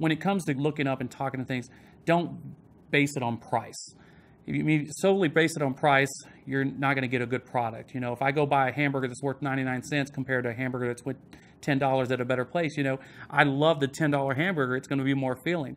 when it comes to looking up and talking to things, don't base it on price. If you solely base it on price, you're not going to get a good product. You know, if I go buy a hamburger that's worth 99 cents compared to a hamburger that's worth $10 at a better place, you know, I love the $10 hamburger. It's going to be more filling.